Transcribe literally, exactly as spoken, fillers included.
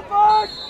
Go back!